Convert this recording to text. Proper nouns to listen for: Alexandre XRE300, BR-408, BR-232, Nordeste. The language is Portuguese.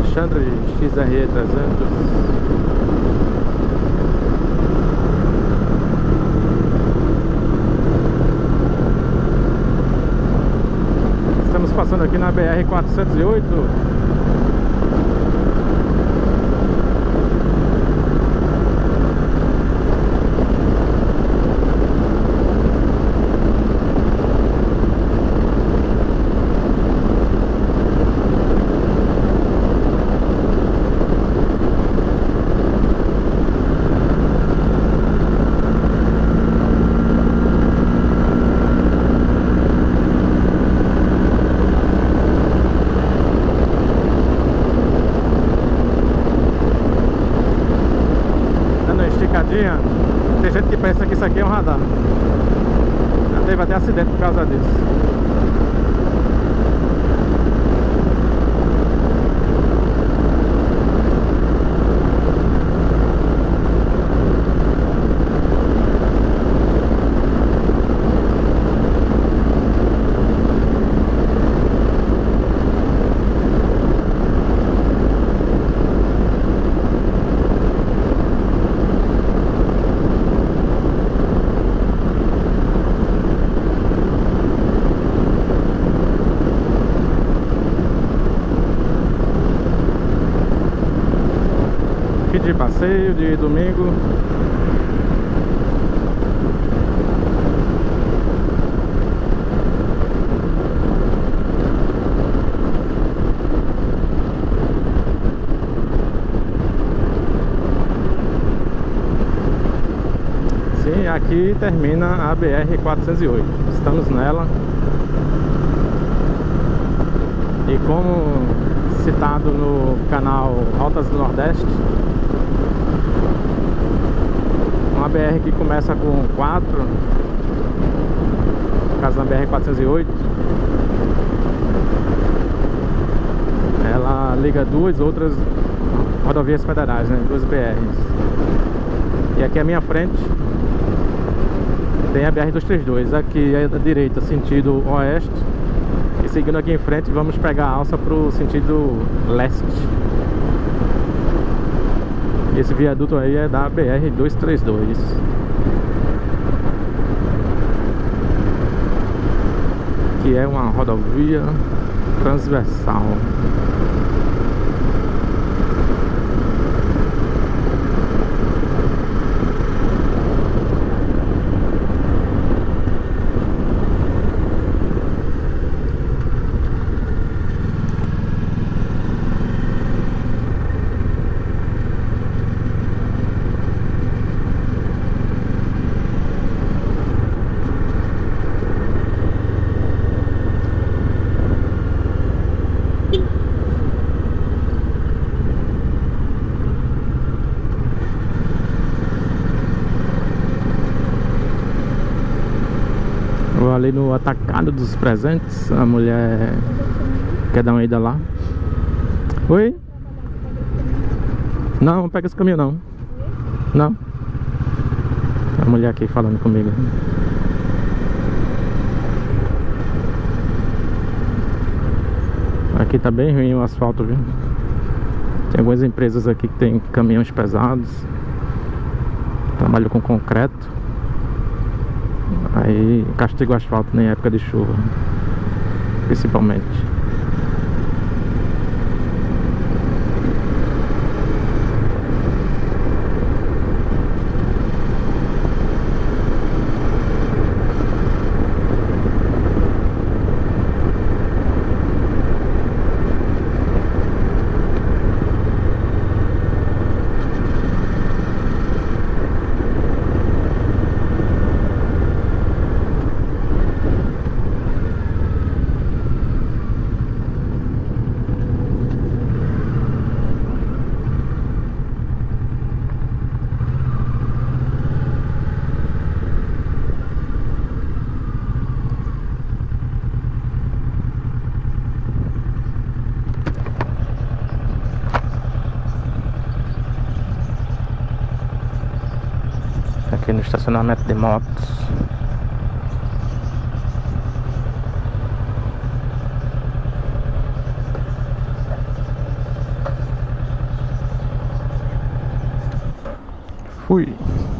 Alexandre XRE300. Passando aqui na BR-408, tem gente que pensa que isso aqui é um radar. Já teve até acidente por causa disso. De passeio de domingo. Sim, aqui termina a BR-408. Estamos nela. E como citado no canal Rotas do Nordeste, uma BR que começa com 4, no caso da BR-408, ela liga duas outras rodovias federais, né? Duas BRs. E aqui à minha frente tem a BR-232, aqui à direita, sentido oeste, e seguindo aqui em frente vamos pegar a alça para o sentido leste. Esse viaduto aí é da BR-232. Que é uma rodovia transversal. Ali no atacado dos presentes, a mulher quer dar uma ida lá. Oi? Não pega esse caminho, não. Não. A mulher aqui falando comigo. Aqui tá bem ruim o asfalto, viu? Tem algumas empresas aqui que tem caminhões pesados, trabalham com concreto. Aí castiga o asfalto em época de chuva, principalmente. aqui no estacionamento de motos. Fui.